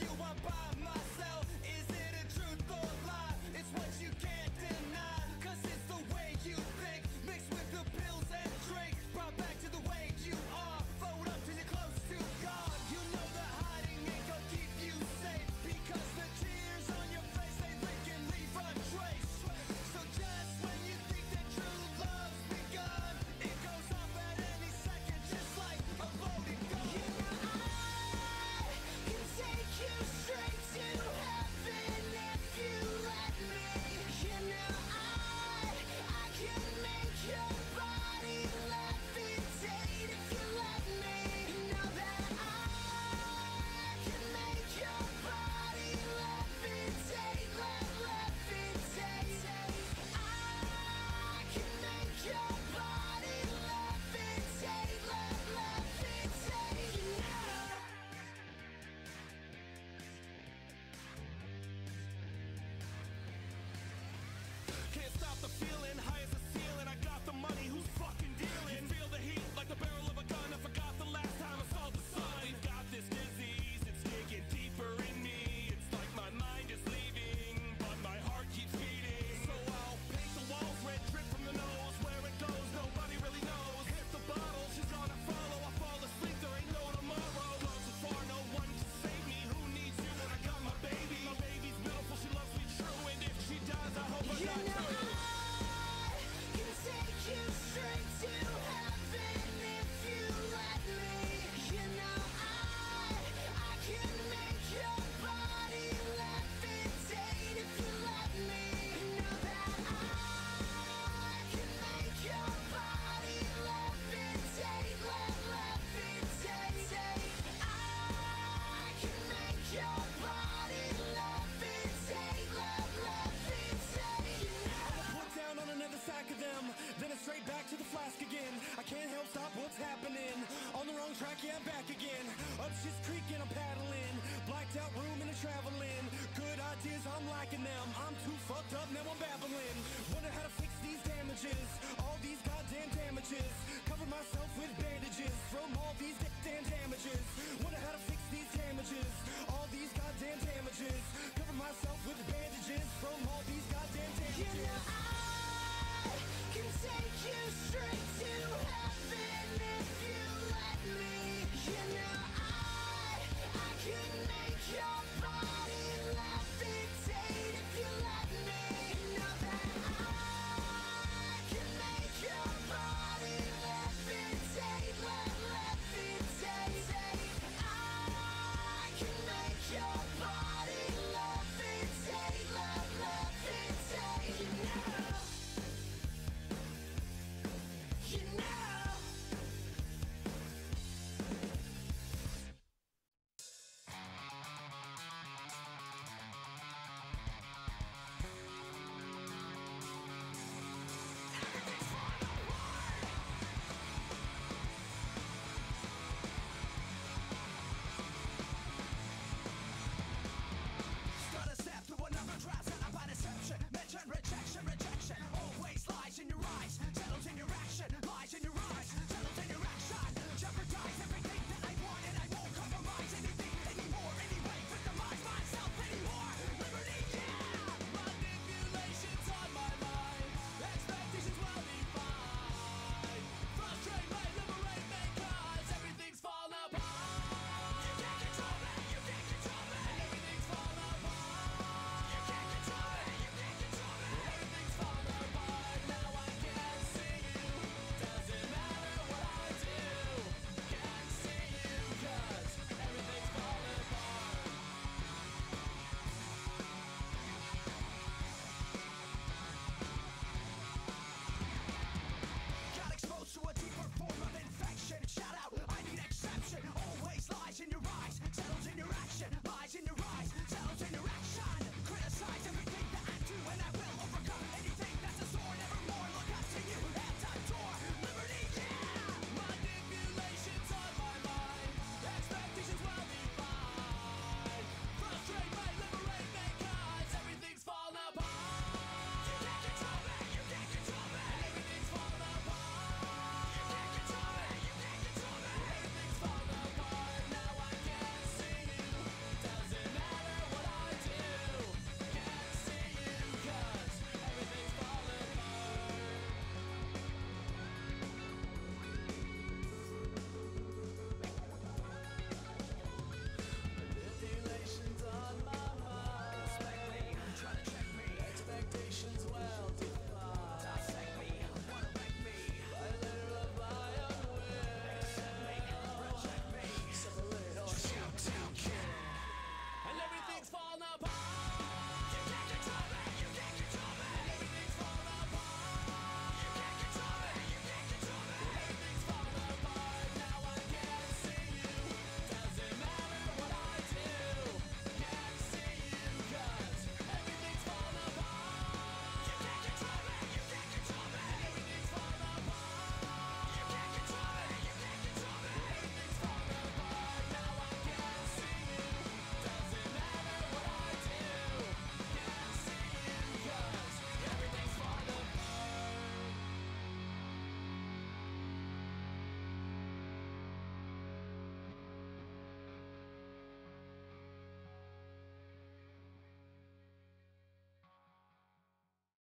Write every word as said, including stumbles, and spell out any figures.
you are by myself. Is it a truth or a lie? It's what you can't deny, cause it's the way you think, mixed with the pills and drink, brought back to the way you are, fold up till you're close to God. You know that hiding ain't gonna keep you safe, because the tears on your face, they lick and leave a trace. So just when you think that true love's begun, it goes off at any second, just like a loaded gun. You know I can take you straight to heaven if you let me. You know I, I can make your body levitate if you let me. You know that I can make your body levitate, let levitate. I can make your body levitate, let levitate. You know. Can't stop the feeling, high as a ceiling. I got the money, who's fucking dealing? Feel the heat like the barrel of a gun. I forgot the last time I saw the sun. We've got this disease, it's digging deeper in me. It's like my mind is leaving, but my heart keeps beating. So I'll paint the walls red, drip from the nose. Where it goes, nobody really knows. Hit the bottle, she's gonna follow. I fall asleep, there ain't no tomorrow. Gone so far, no one can save me. Who needs you when I got my baby? My baby's beautiful, she loves me true, and if she dies, I hope I'm You not know true. I can take you straight to heaven if you let me. You know I, I can make your body levitate if you let me. You know that I can make your body levitate, let levitate. I can make your body levitate, let levitate. You know. I put down on another sack of them, then it's straight back to the flask again. I can't help stop what's happening. On the wrong track, yeah, I'm back again. Up shit's creek and I'm paddling. Blacked out room and I'm traveling. Good ideas, I'm lacking them. I'm too fucked up, now I'm babbling. Wonder how to fix these damages. All these goddamn damages. Cover myself with bandages from all these damn damages. Wonder how to fix these damages. All these goddamn damages. Cover myself with bandages from all these goddamn damages. You know I